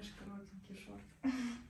слишком коротенькие шорты.